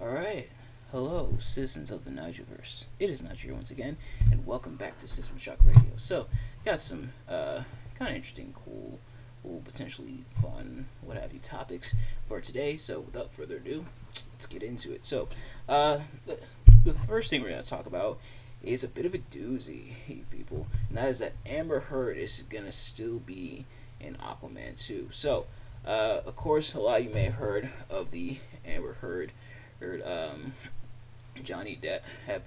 Alright, hello citizens of the Niger-verse. It is Niger once again, and welcome back to System Shock Radio. So, got some kind of interesting, cool, potentially fun, what have you, topics for today. So, without further ado, let's get into it. So, the first thing we're going to talk about is a bit of a doozy, people. And that is that Amber Heard is going to still be in Aquaman 2. So, of course, a lot of you may have heard of the Amber Heard Johnny Depp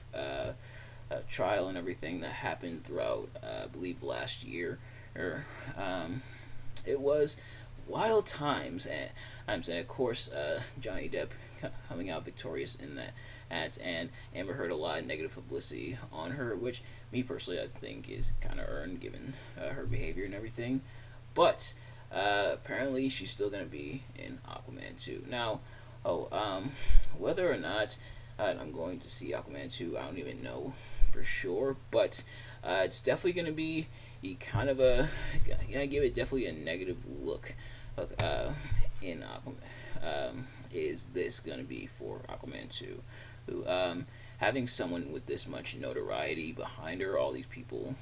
trial and everything that happened throughout, I believe, last year. It was wild times, and of course, Johnny Depp coming out victorious in that, and Amber Heard a lot of negative publicity on her, which me personally I think is kind of earned given her behavior and everything. But apparently, she's still gonna be in Aquaman 2 now. Whether or not I'm going to see Aquaman 2, I don't even know for sure, but it's definitely going to be kind of a, I give it definitely a negative look. In Aquaman, is this going to be for Aquaman 2? Who, having someone with this much notoriety behind her, all these people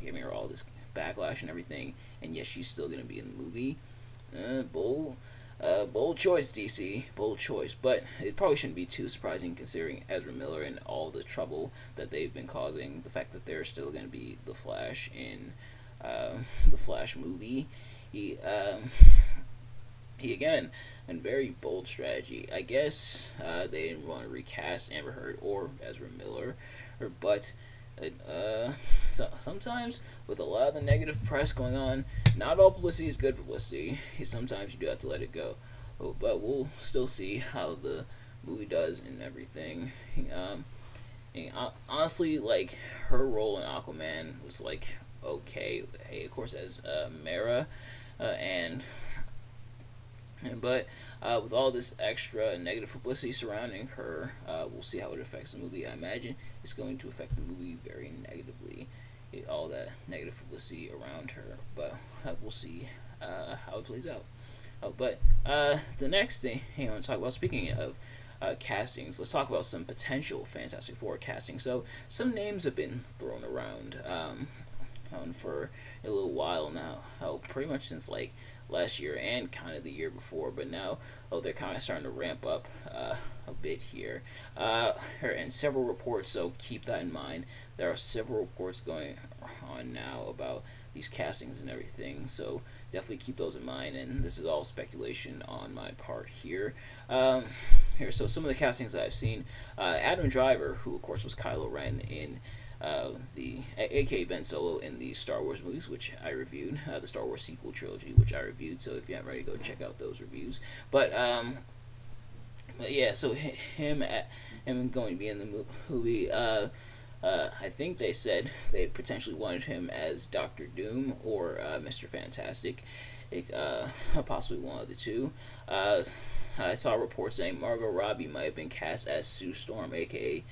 giving her all this backlash and everything, and yet she's still going to be in the movie. Bold choice, DC. Bold choice. But it probably shouldn't be too surprising considering Ezra Miller and all the trouble that they've been causing. The fact that they're still going to be The Flash in The Flash movie. He again, a very bold strategy. I guess they didn't want to recast Amber Heard or Ezra Miller. But sometimes, with a lot of the negative press going on, not all publicity is good publicity. Sometimes you do have to let it go. But we'll still see how the movie does and everything. And honestly, like, her role in Aquaman was, like, okay. Hey, of course, as Mera, but with all this extra negative publicity surrounding her, we'll see how it affects the movie. I imagine it's going to affect the movie very negatively, all that negative publicity around her, but we'll see how it plays out. But the next thing I want to talk about, speaking of castings, let's talk about some potential Fantastic Four castings. So some names have been thrown around for a little while now, pretty much since like last year and kind of the year before, but now they're kind of starting to ramp up a bit here, and several reports, so keep that in mind. There are several reports going on now about these castings and everything, so definitely keep those in mind, and this is all speculation on my part here. So some of the castings that I've seen, Adam Driver, who of course was Kylo Ren in the aka Ben Solo in the Star Wars movies, which I reviewed, the Star Wars sequel trilogy, which I reviewed, so if you haven't already, go check out those reviews. But yeah, so him going to be in the movie. I think they said they potentially wanted him as Dr. Doom or Mr. Fantastic, possibly one of the two. I saw reports saying Margot Robbie might have been cast as Sue Storm, aka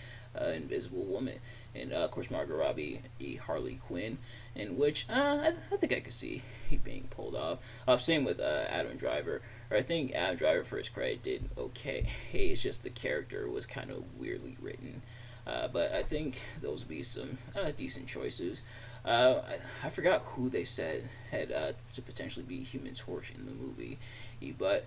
Invisible Woman, and of course Margot Robbie, Harley Quinn, in which I think I could see he being pulled off. Same with Adam Driver. Or I think Adam Driver, for his credit, did okay. Hey, it's just the character was kind of weirdly written. But I think those would be some decent choices. I forgot who they said had to potentially be Human Torch in the movie, but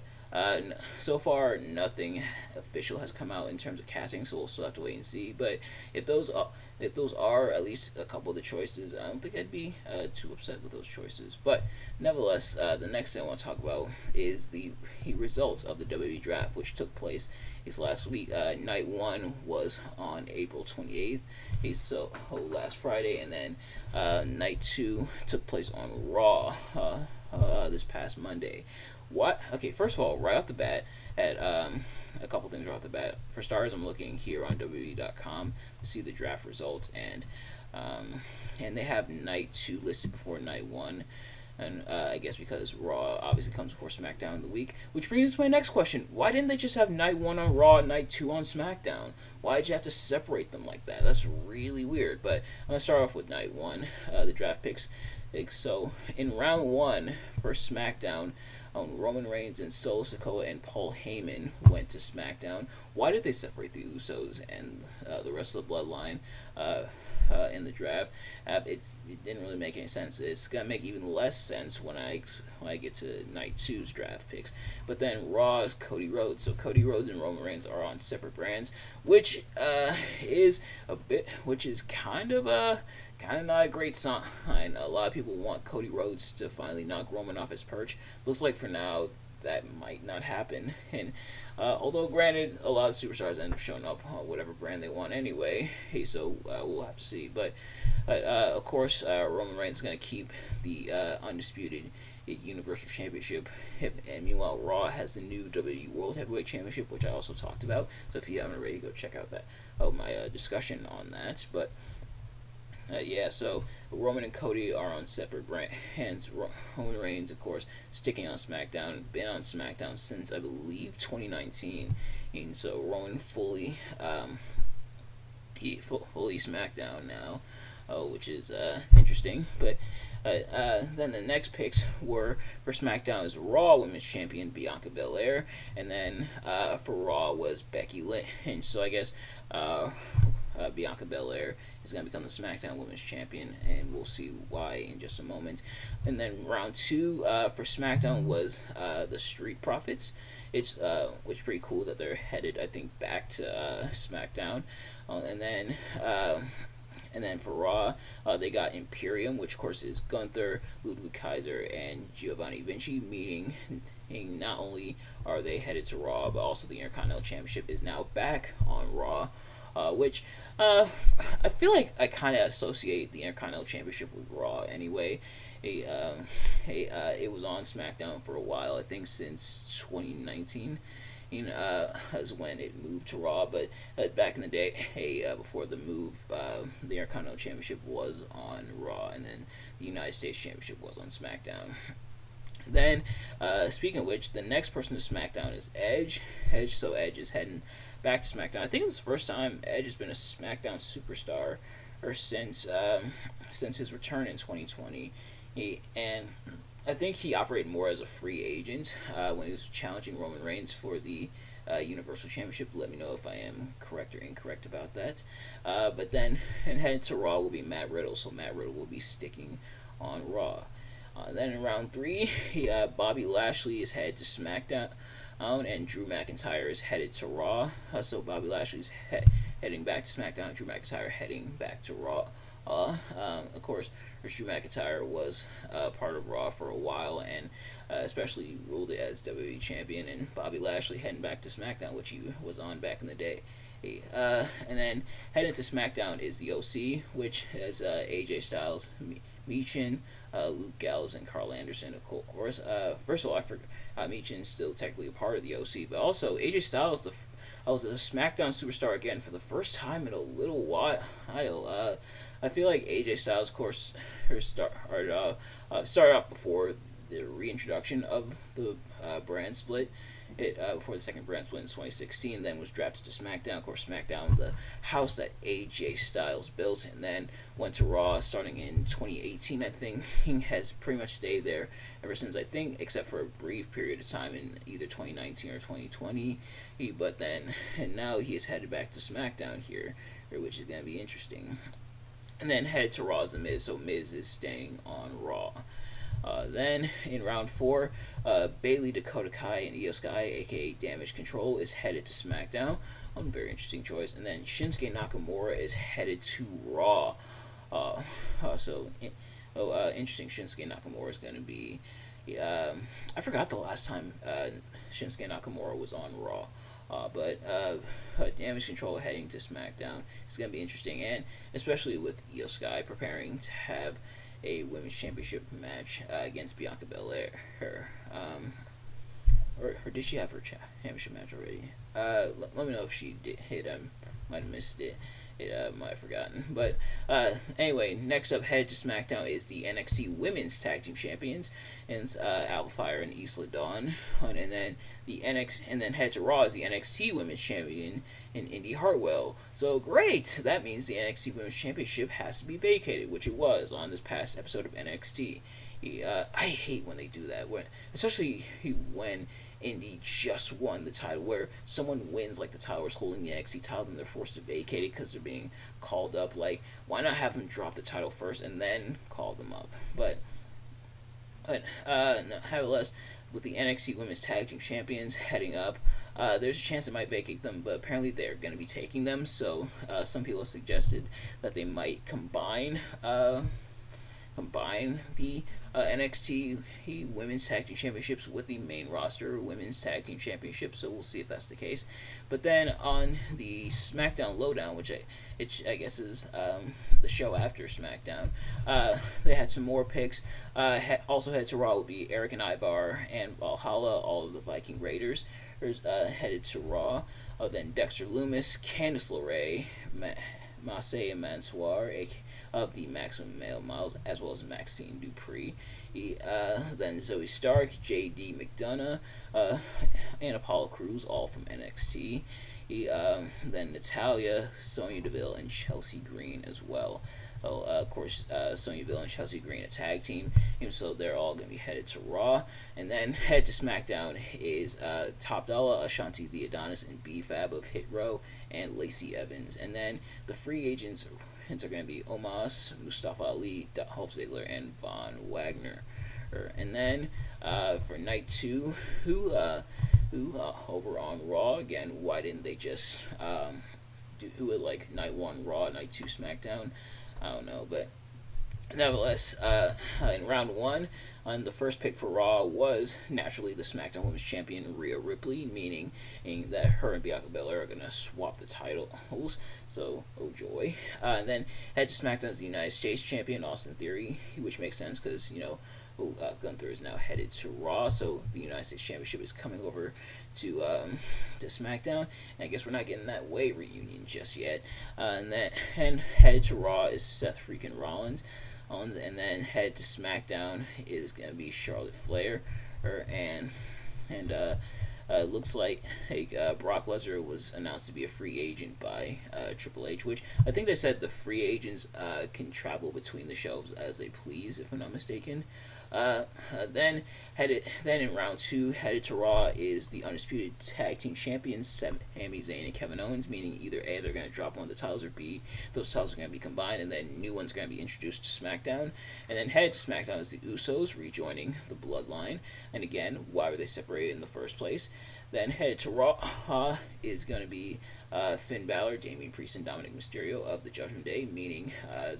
so far nothing official has come out in terms of casting, so we'll still have to wait and see. But if those are at least a couple of the choices, I don't think I'd be too upset with those choices. But nevertheless, the next thing I want to talk about is the results of the WWE draft, which took place is last week. Night one was on April 28th, so last Friday, and then night two took place on Raw this past Monday. What? Okay, first of all, right off the bat, at a couple things right off the bat. For starters, I'm looking here on WWE.com to see the draft results, and they have night two listed before night one. And I guess because Raw obviously comes before SmackDown in the week, which brings us to my next question: why didn't they just have night one on Raw and night two on SmackDown? Why did you have to separate them like that? That's really weird. But I'm gonna start off with night one, the draft picks. So in round one for SmackDown, Roman Reigns and Solo Sikoa and Paul Heyman went to SmackDown. Why did they separate the Usos and the rest of the Bloodline in the draft? It didn't really make any sense. It's going to make even less sense when I get to Night 2's draft picks. But then Raw is Cody Rhodes. So Cody Rhodes and Roman Reigns are on separate brands, which is a bit, which is kind of not a great sign. A lot of people want Cody Rhodes to finally knock Roman off his perch. Looks like for now that might not happen. And although granted, a lot of superstars end up showing up on whatever brand they want anyway. Hey, so we'll have to see. But of course, Roman Reigns is going to keep the undisputed Universal Championship, and meanwhile Raw has the new WWE World Heavyweight Championship, which I also talked about. So if you haven't already, go check out that my discussion on that. But yeah, so Roman and Cody are on separate brands. Roman Reigns, of course, sticking on SmackDown, been on SmackDown since, I believe, 2019, and so Roman fully SmackDown now, which is interesting. But then the next picks were for SmackDown is Raw Women's Champion Bianca Belair, and then for Raw was Becky Lynch. So I guess Bianca Belair is going to become the SmackDown Women's Champion, and we'll see why in just a moment. And then round two for SmackDown was the Street Profits. It's which is pretty cool that they're headed, I think, back to SmackDown, and then for Raw, they got Imperium, which of course is Gunther, Ludwig Kaiser, and Giovanni Vinci, meaning not only are they headed to Raw, but also the Intercontinental Championship is now back on Raw, which I feel like I kind of associate the Intercontinental Championship with Raw anyway. It was on SmackDown for a while, I think since 2019. As when it moved to Raw, but back in the day, before the move, the Intercontinental Championship was on Raw, and then the United States Championship was on SmackDown. Then, speaking of which, the next person to SmackDown is Edge. So Edge is heading back to SmackDown. I think it's the first time Edge has been a SmackDown superstar, or since his return in 2020, and I think he operated more as a free agent when he was challenging Roman Reigns for the Universal Championship. Let me know if I am correct or incorrect about that. But then, and headed to Raw will be Matt Riddle, so Matt Riddle will be sticking on Raw. Then in round three, Bobby Lashley is headed to SmackDown, and Drew McIntyre is headed to Raw. So Bobby Lashley is heading back to SmackDown, Drew McIntyre heading back to Raw. Of course, Drew McIntyre was part of Raw for a while, and especially ruled it as WWE Champion, and Bobby Lashley heading back to SmackDown, which he was on back in the day. And then heading to SmackDown is the OC, which has AJ Styles, Meechin, Luke Gallows, and Carl Anderson, of course. First of all, I forgot Meechin's still technically a part of the OC, but also AJ Styles was a SmackDown superstar again for the first time in a little while. I feel like AJ Styles, of course, started off before the reintroduction of the brand split, before the second brand split in 2016, then was drafted to SmackDown. Of course, SmackDown, the house that AJ Styles built, and then went to Raw starting in 2018, I think. He has pretty much stayed there ever since, I think, except for a brief period of time in either 2019 or 2020. And now he is headed back to SmackDown here, which is going to be interesting. And then headed to Raw is the Miz, so Miz is staying on Raw. Then in round four, Bayley, Dakota Kai, and Eosuke, aka Damage Control, is headed to SmackDown. Very interesting choice. And then Shinsuke Nakamura is headed to Raw. Interesting. Shinsuke Nakamura is going to be. I forgot the last time Shinsuke Nakamura was on Raw. But Damage Control heading to SmackDown is going to be interesting, and especially with Eosuke preparing to have a Women's Championship match against Bianca Belair. Or did she have her championship match already? Let me know if she did. I might have missed it. Might have forgotten. But anyway, next up, headed to SmackDown is the NXT Women's Tag Team Champions, and Alpha and Isla Dawn, and then head to Raw is the NXT Women's Champion in Indy Hartwell. So great, that means the NXT Women's Championship has to be vacated, which it was on this past episode of NXT. I hate when they do that, when, especially when Indy just won the title, where someone wins, like the title is holding the NXT title, and they're forced to vacate it because they're being called up. Like, why not have them drop the title first and then call them up? But nevertheless, with the NXT Women's Tag Team Champions heading up, there's a chance it might vacate them, but apparently they're going to be taking them, so some people have suggested that they might combine the NXT Women's Tag Team Championships with the main roster Women's Tag Team Championships, so we'll see if that's the case. But then on the SmackDown Lowdown, which I guess is the show after SmackDown, they had some more picks. Also headed to Raw would be Eric and Ivar and Valhalla, all of the Viking Raiders, headed to Raw. Then Dexter Lumis, Candice LeRae, Masaya Mansour, of the Maximum Male Models, as well as Maxine Dupree. Then Zoe Stark, J.D. McDonough, and Apollo Crews, all from NXT. Then Natalya, Sonya Deville, and Chelsea Green as well. Of course, Sonya Deville and Chelsea Green, a tag team, so they're all going to be headed to Raw. And then head to SmackDown is Top Dollar, Ashanti the Adonis, and B-Fab of Hit Row, and Lacey Evans. And then the free agents are going to be Omos, Mustafa Ali, Dolph Ziggler, and Von Wagner. And then for Night 2, who over on Raw, again, why didn't they just do it like Night 1 Raw, Night 2 SmackDown? I don't know, but nevertheless, in round 1, on the first pick for Raw was naturally the SmackDown Women's Champion Rhea Ripley, meaning that her and Bianca Belair are going to swap the titles, so oh joy. And then head to SmackDown as the United States Champion, Austin Theory, which makes sense because, Gunther is now headed to Raw, so the United States Championship is coming over to SmackDown, and I guess we're not getting that Way reunion just yet. And headed to Raw is Seth freaking Rollins, and then headed to SmackDown is gonna be Charlotte Flair, and it looks like Brock Lesnar was announced to be a free agent by Triple H, which I think they said the free agents can travel between the shows as they please, if I'm not mistaken. Then in round 2, headed to Raw is the Undisputed Tag Team Champions, Sami Zayn and Kevin Owens, meaning either A, they're going to drop one of the titles, or B, those titles are going to be combined, and then new one's going to be introduced to SmackDown. And then headed to SmackDown is the Usos, rejoining the Bloodline. And again, why were they separated in the first place? Then headed to Raw is going to be Finn Balor, Damian Priest, and Dominic Mysterio of the Judgment Day, meaning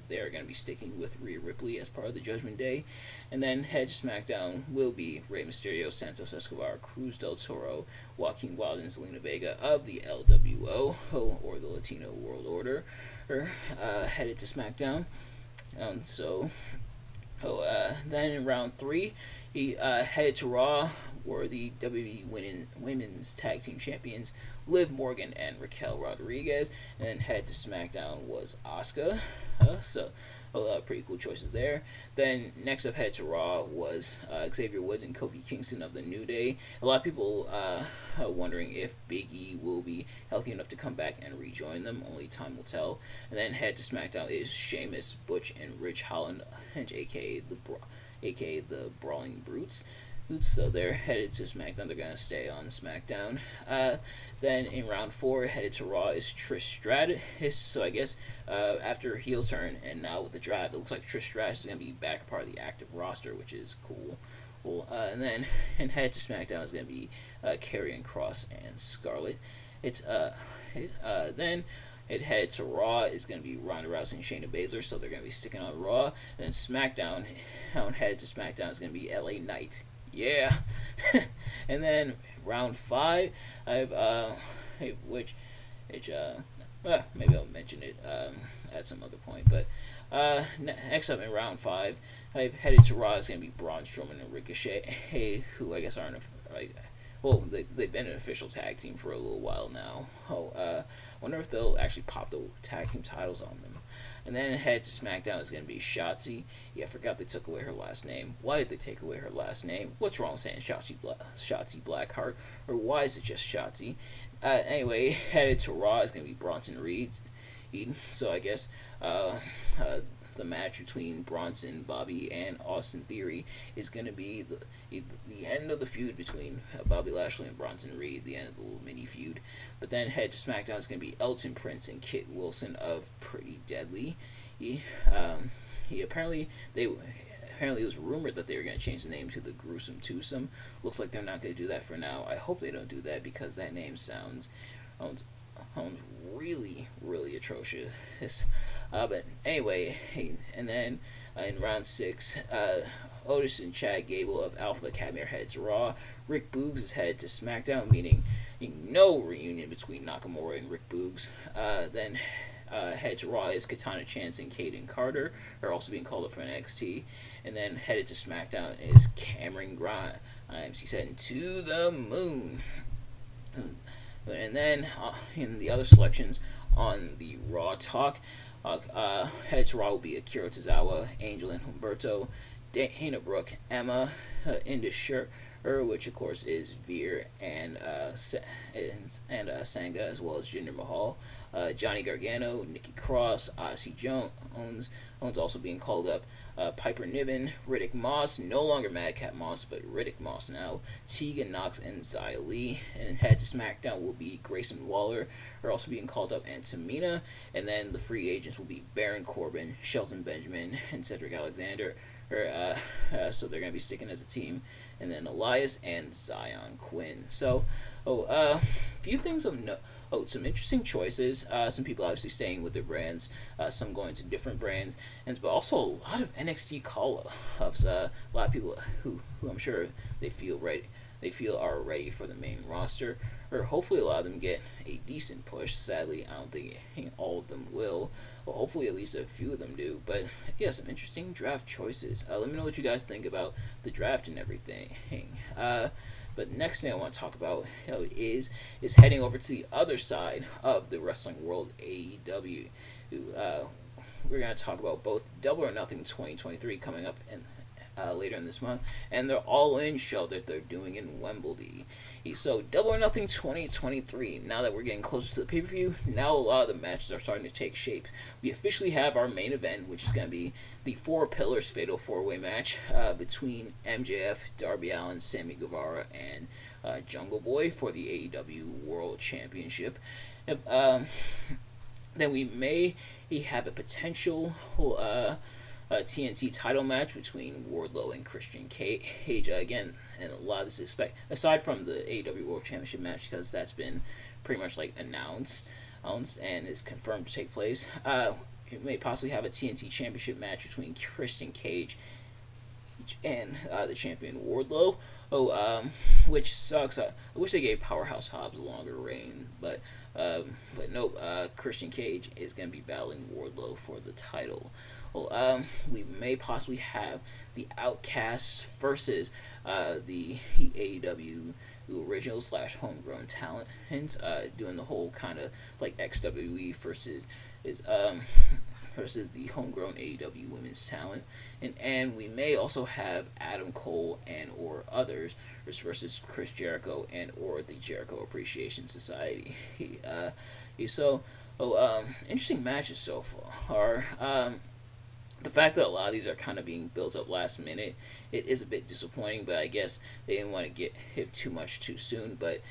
they're going to be sticking with Rhea Ripley as part of the Judgment Day. And then head to SmackDown will be Rey Mysterio, Santos Escobar, Cruz del Toro, Joaquin Wilde, and Zelina Vega of the LWO, or the Latino World Order, headed to SmackDown. Then in round 3, headed to Raw were the WWE Women's Tag Team Champions Liv Morgan and Raquel Rodriguez, and then headed to SmackDown was Asuka. Pretty cool choices there. Then next up, headed to Raw was Xavier Woods and Kofi Kingston of the New Day. A lot of people are wondering if Big E will be healthy enough to come back and rejoin them. Only time will tell. And then headed to SmackDown is Sheamus, Butch, and Ridge Holland, aka the Brawling Brutes. So they're headed to SmackDown. They're going to stay on SmackDown. Then in round 4, headed to Raw is Trish Stratus. So I guess after her heel turn and now with the drive, it looks like Trish Stratus is going to be back part of the active roster, which is cool. And then headed to SmackDown is going to be Karrion Kross and Scarlett. Headed to Raw is going to be Ronda Rousey and Shayna Baszler, so they're going to be sticking on Raw. And then SmackDown, headed to SmackDown is going to be LA Knight. Yeah. And then round 5, maybe I'll mention it at some other point, but next up in round 5, I've headed to Raw is going to be Braun Strowman and Ricochet, who I guess aren't they've been an official tag team for a little while now. Wonder if they'll actually pop the tag team titles on them. And then head to SmackDown is going to be Shotzi. Yeah, I forgot they took away her last name. Why did they take away her last name? What's wrong with saying Shotzi Blackheart? Or why is it just Shotzi? Anyway, headed to Raw is going to be Bronson Reed. So I guess the match between Bronson, Bobby, and Austin Theory is going to be the end of the feud between Bobby Lashley and Bronson Reed, the end of the little mini feud. But then head to SmackDown is going to be Elton Prince and Kit Wilson of Pretty Deadly. Apparently it was rumored that they were going to change the name to the Gruesome Twosome. Looks like they're not going to do that for now. I hope they don't do that, because that name sounds really, really atrocious. But anyway, and then in round 6, Otis and Chad Gable of Alpha Academy are headed to Raw. Rick Boogs is headed to SmackDown, meaning no reunion between Nakamura and Rick Boogs. Head to Raw is Katana Chance and Kaden Carter, are also being called up for NXT. And then headed to SmackDown is Cameron Grimes. He's heading to the moon. And then in the other selections on the Raw talk, head to Raw will be Akira Tozawa, Angel and Humberto, Dana Brooke, Emma, Inda Sher, which of course is Veer and Sangha, as well as Jinder Mahal, Johnny Gargano, Nikki Cross, Odyssey Jones also being called up, Piper Niven, Riddick Moss, no longer Madcap Moss, but Riddick Moss now, Tegan Knox and Xia Li. And head to SmackDown will be Grayson Waller, are also being called up, and Tamina. And then the free agents will be Baron Corbin, Shelton Benjamin, and Cedric Alexander. So they're going to be sticking as a team, and then Elias and Zion Quinn. So, few things of note. Some interesting choices. Some people obviously staying with their brands. Some going to different brands, but also a lot of NXT call-ups. A lot of people who I'm sure they feel are ready for the main roster, or hopefully a lot of them get a decent push. Sadly, I don't think all of them will. Well, hopefully at least a few of them do. But yeah, some interesting draft choices. Let me know what you guys think about the draft and everything. But next thing I want to talk about is heading over to the other side of the wrestling world, AEW. We're going to talk about both Double or Nothing 2023 coming up in later in this month, and their all-in show that they're doing in Wembley. So Double or Nothing 2023, now that we're getting closer to the pay-per-view, now a lot of the matches are starting to take shape. We officially have our main event, which is going to be the Four Pillars Fatal 4-Way match between MJF, Darby Allin, Sammy Guevara, and Jungle Boy for the AEW World Championship. Then we may have a potential TNT title match between Wardlow and Christian Cage again, and a lot of this aside from the AEW World Championship match, because that's been pretty much like announced and is confirmed to take place. It may possibly have a TNT Championship match between Christian Cage and the champion Wardlow. Which sucks. I wish they gave Powerhouse Hobbs a longer reign, but nope. Christian Cage is going to be battling Wardlow for the title. Well, we may possibly have the Outcasts versus the AEW original / homegrown talent, and doing the whole kind of like XWE versus the homegrown AEW women's talent, and we may also have Adam Cole and or others versus Chris Jericho and or the Jericho Appreciation Society. Interesting matches so far. The fact that a lot of these are kind of being built up last minute, it is a bit disappointing, but I guess they didn't want to get hit too much too soon. But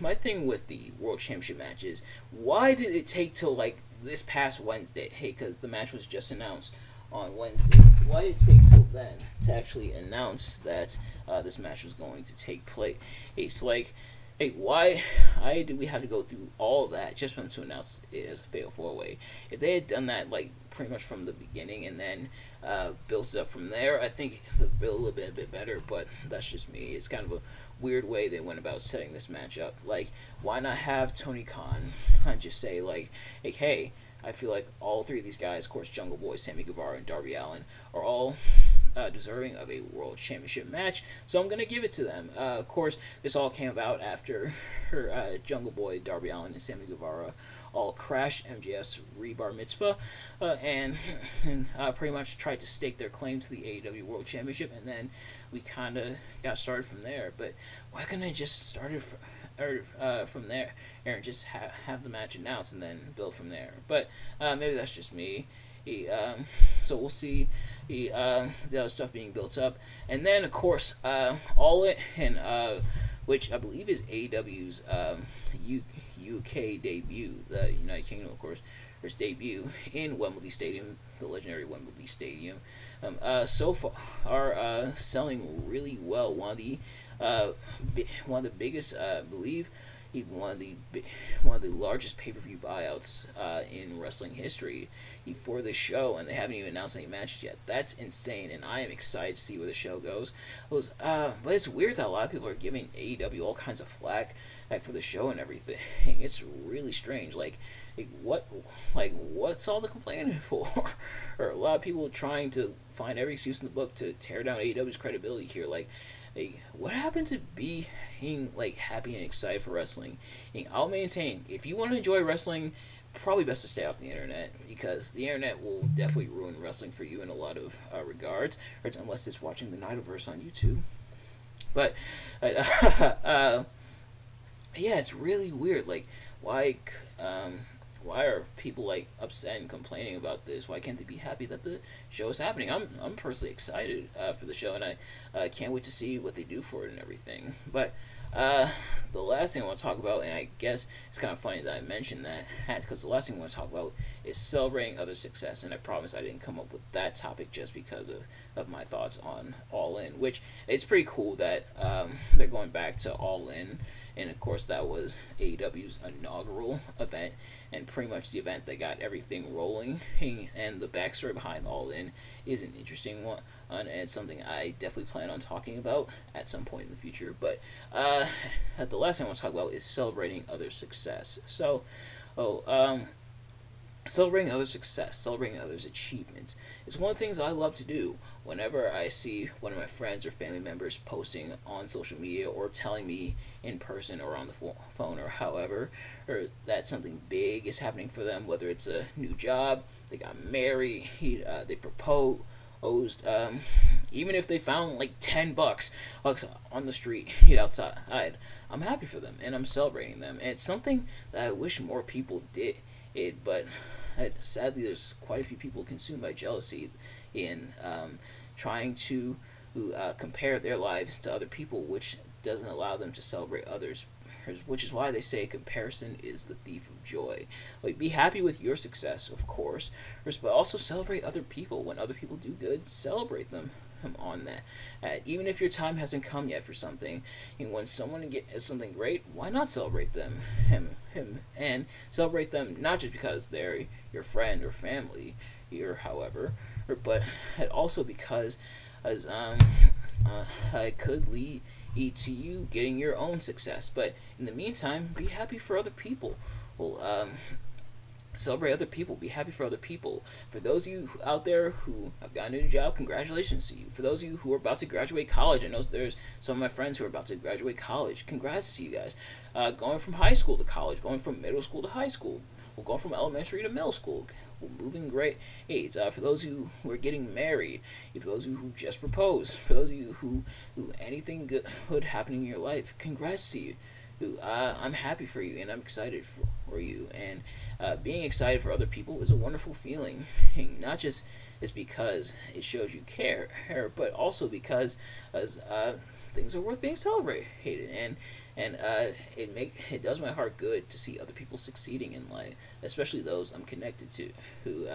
my thing with the World Championship match is, why did it take till like this past Wednesday? Hey, because the match was just announced on Wednesday. Why did it take till then to actually announce that this match was going to take place? It's like, hey, why did we have to go through all that just for them to announce it as a fatal 4-way? If they had done that like pretty much from the beginning and then built it up from there, I think the build would have been a bit better. But that's just me. It's kind of a weird way they went about setting this match up. Like, why not have Tony Khan just say like, hey, I feel like all three of these guys, of course, Jungle Boy, Sammy Guevara, and Darby Allin, are all deserving of a World Championship match, so I'm going to give it to them. Of course, this all came about after Jungle Boy, Darby Allin, and Sammy Guevara all crashed MJF's Rebar Mitzvah and pretty much tried to stake their claim to the AEW World Championship, and then we kind of got started from there. But why couldn't I just start it from there and just have the match announced and then build from there? But maybe that's just me. So we'll see. That was stuff being built up, and then of course all it and which I believe is AEW's UK debut, the United Kingdom, of course, its debut in Wembley Stadium, the legendary Wembley Stadium. So far are selling really well. One of the biggest, I believe, even one of the largest pay-per-view buyouts in wrestling history for this show, and they haven't even announced any matches yet. That's insane, and I am excited to see where the show goes. But it's weird that a lot of people are giving AEW all kinds of flack, like, for the show and everything. It's really strange. What's all the complaining for? Or a lot of people trying to find every excuse in the book to tear down AEW's credibility here. What happened to being happy and excited for wrestling? I'll maintain, if you want to enjoy wrestling, probably best to stay off the internet, because the internet will definitely ruin wrestling for you in a lot of regards, or unless it's watching the Niger-verse on YouTube. But yeah, it's really weird. Why are people upset and complaining about this? Why can't they be happy that the show is happening? I'm personally excited for the show, and I can't wait to see what they do for it and everything. But the last thing I want to talk about, and I guess it's kind of funny that I mentioned that, because the last thing I want to talk about is celebrating other success, and I promise I didn't come up with that topic just because of my thoughts on All In, which it's pretty cool that they're going back to All In, and of course that was AEW's inaugural event, and pretty much the event that got everything rolling, and the backstory behind All In is an interesting one, and it's something I definitely plan on talking about at some point in the future. But the last thing I want to talk about is celebrating other success. So, celebrating other success, celebrating others' achievements. It's one of the things I love to do whenever I see one of my friends or family members posting on social media or telling me in person or on the phone or however, or that something big is happening for them, whether it's a new job, they got married, they proposed, even if they found like $10 on the street outside, I'm happy for them and I'm celebrating them, and it's something that I wish more people did it, but sadly there's quite a few people consumed by jealousy in trying to compare their lives to other people, which doesn't allow them to celebrate others, which is why they say comparison is the thief of joy. Be happy with your success, of course, but also celebrate other people. When other people do good, celebrate them on that. Even if your time hasn't come yet for something, and when someone gets something great, why not celebrate them? And celebrate them not just because they're your friend or family or however, but also because it could lead to you getting your own success. But in the meantime, be happy for other people. Celebrate other people. Be happy for other people. For those of you out there who have gotten a new job, congratulations to you. For those of you who are about to graduate college, I know there's some of my friends who are about to graduate college. Congrats to you guys. Going from high school to college, going from middle school to high school, going from elementary to middle school, moving grades. For those of you who are getting married, for those of you who just proposed, for those of you who anything good happening in your life, congrats to you. I'm happy for you, and I'm excited for you, and being excited for other people is a wonderful feeling, not just it's because it shows you care, but also because things are worth being celebrated, and it does my heart good to see other people succeeding in life, especially those I'm connected to, who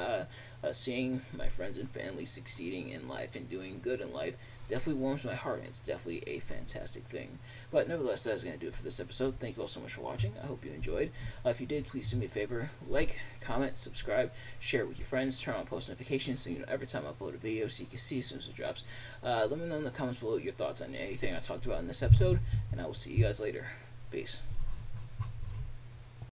seeing my friends and family succeeding in life and doing good in life definitely warms my heart, and it's definitely a fantastic thing. But nevertheless, that is going to do it for this episode. Thank you all so much for watching. I hope you enjoyed. If you did, please do me a favor, like, comment, subscribe, share it with your friends, turn on post notifications so you know every time I upload a video so you can see as soon as it drops. Let me know in the comments below your thoughts on anything I talked about in this episode, and I will see you guys later. Peace.